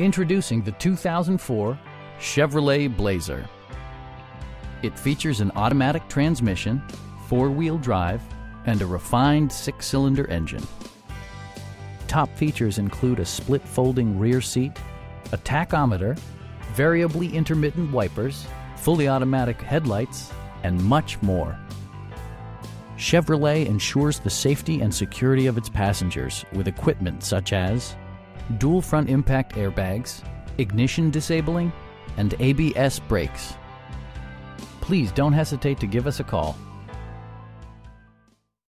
Introducing the 2004 Chevrolet Blazer. It features an automatic transmission, four-wheel drive, and a refined six-cylinder engine. Top features include a split folding rear seat, a tachometer, variably intermittent wipers, fully automatic headlights, and much more. Chevrolet ensures the safety and security of its passengers with equipment such as dual front impact airbags, ignition disabling, and ABS brakes. Please don't hesitate to give us a call.